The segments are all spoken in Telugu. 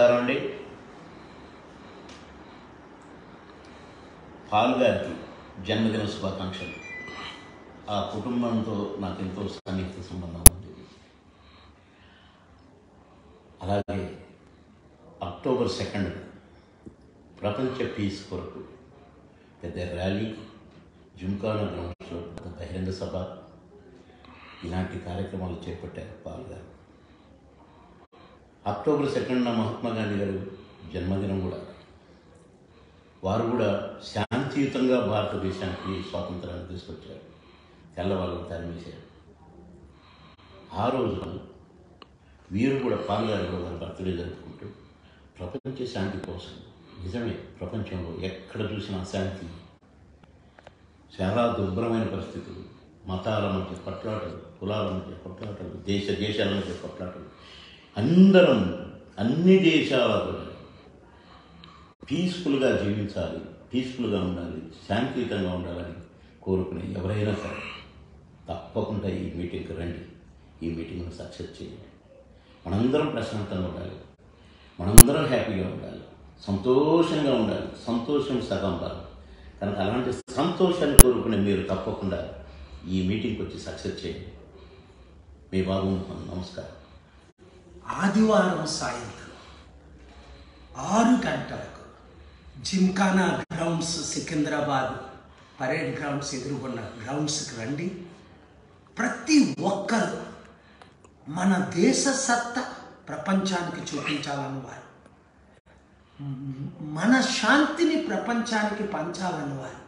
నమస్కారం అండి. పాల్ గారికి జన్మదిన శుభాకాంక్షలు. ఆ కుటుంబంతో నాకు ఎంతో సన్నిహిత సంబంధం ఉంది. అలాగే అక్టోబర్ 2 ప్రపంచ పీస్ కొరకు పెద్ద ర్యాలీ, జుంకాల గ్రౌండ్స్లో పెద్ద బహిరంగ సభ, ఇలాంటి కార్యక్రమాలు చేపట్టారు పాల్ గారు. అక్టోబర్ 2 మహాత్మా గాంధీ గారు జన్మదినం కూడా, వారు కూడా శాంతియుతంగా భారతదేశానికి స్వాతంత్రాన్ని తీసుకొచ్చారు, తెల్లవాళ్ళు తరిమేశారు. ఆ రోజు వీరు కూడా పాల్గొని వారి బర్త్డే జరుపుకుంటూ ప్రపంచ శాంతి కోసం, నిజమే ప్రపంచంలో ఎక్కడ చూసినా శాంతి, చాలా దుర్భరమైన పరిస్థితులు, మతాల మధ్య కొట్లాటలు, కులాల మధ్య కొట్లాటలు, దేశాల మధ్య కొట్లాటలు, అందరం అన్ని దేశాల పీస్ఫుల్గా జీవించాలి, పీస్ఫుల్గా ఉండాలి, శాంతియుతంగా ఉండాలని కోరుకునే ఎవరైనా సరే తప్పకుండా ఈ మీటింగ్కి రండి, ఈ మీటింగ్ను సక్సెస్ చేయండి. మనందరం ప్రశాంతంగా ఉండాలి, మనందరం హ్యాపీగా ఉండాలి, సంతోషంగా ఉండాలి, సంతోషం సగం ఉండాలి. కనుక అలాంటి సంతోషాన్ని కోరుకునే మీరు తప్పకుండా ఈ మీటింగ్కి వచ్చి సక్సెస్ చేయండి. మీ బాబు నమస్కారం. ఆదివారం సాయంత్రం 6 గంటలకు Gymkhana grounds, Secunderabad parade grounds ఎదురుకున్న గ్రౌండ్స్కి రండి. ప్రతి ఒక్కరు మన దేశ సత్తా ప్రపంచానికి చూపించాలని వారు, మన శాంతిని ప్రపంచానికి పంచాలని వారు.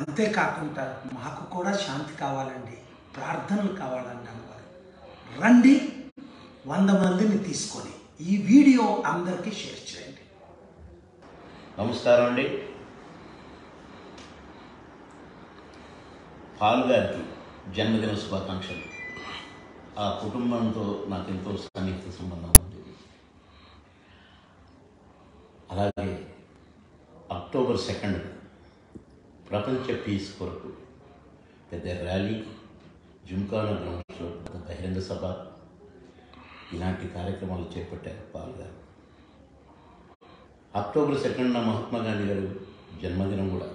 అంతేకాకుండా మాకు కూడా శాంతి కావాలండి, ప్రార్థనలు కావాలండి అన్నవారు రండి. 100 మందిని తీసుకొని ఈ వీడియో అందరికీ షేర్ చేయండి. నమస్కారం అండి. పాల్ గారికి జన్మదిన శుభాకాంక్షలు. ఆ కుటుంబంతో నాకు ఎంతో సన్నిహిత సంబంధం ఉంది. అలాగే అక్టోబర్ 2 ప్రపంచ పీస్ కొరకు పెద్ద ర్యాలీ, జుంకాల గ్రౌండ్స్లో పెద్ద బహిరంగ సభ, ఇలాంటి కార్యక్రమాలు చేపట్టారు పాల్ గారు. అక్టోబర్ 2 మహాత్మా గాంధీ గారు జన్మదినం కూడా,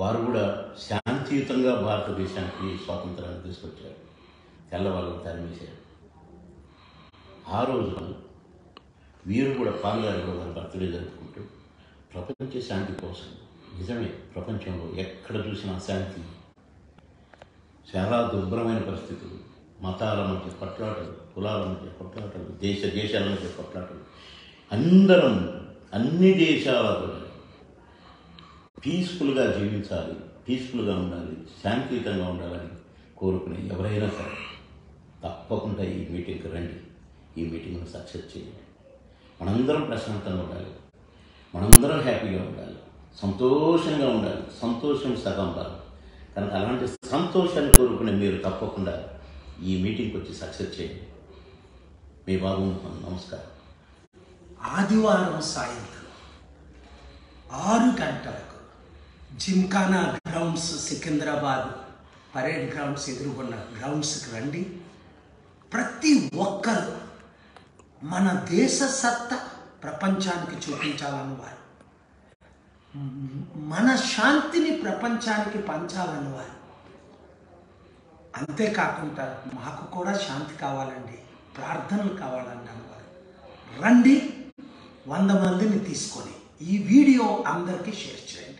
వారు కూడా శాంతియుతంగా భారతదేశానికి స్వాతంత్రాన్ని తీసుకొచ్చారు, తెల్లవాళ్ళు తరిమేశారు. ఆ రోజు వీరు కూడా పాల్గొని వారి బర్త్డే జరుపుకుంటూ ప్రపంచ శాంతి కోసం, నిజమే ప్రపంచంలో ఎక్కడ చూసినా శాంతి, చాలా దుర్భరమైన పరిస్థితులు, మతాల మధ్య కొట్లాటలు, కులాల మధ్య కొట్లాటలు, దేశాల మధ్య కొట్లాటలు, అందరం అన్ని దేశాల పీస్ఫుల్గా జీవించాలి, పీస్ఫుల్గా ఉండాలి, శాంతియుతంగా ఉండాలని కోరుకునే ఎవరైనా సరే తప్పకుండా ఈ మీటింగ్కి రండి, ఈ మీటింగ్ను సక్సెస్ చేయండి. మనందరం ప్రశాంతంగా ఉండాలి, మనందరం హ్యాపీగా ఉండాలి, సంతోషంగా ఉండాలి, సంతోషం సగం ఉండాలి. కనుక అలాంటి సంతోషాన్ని కోరుకునే మీరు తప్పకుండా ఈ మీటింగ్కి వచ్చి సక్సెస్ చేయండి. మీ బాబు నమస్కారం. ఆదివారం సాయంత్రం 6 గంటలకు Gymkhana grounds, Secunderabad parade grounds ఎదురుకున్న గ్రౌండ్స్కి రండి. ప్రతి ఒక్కరు మన దేశ సత్తా ప్రపంచానికి చూపించాలని వారు, మన శాంతిని ప్రపంచానికి పంచాలని వారు. అంతేకాకుండా మాకు కూడా శాంతి కావాలండి, ప్రార్థనలు కావాలండి అన్నవారు రండి. 100 మందిని తీసుకొని ఈ వీడియో అందరికీ షేర్ చేయండి.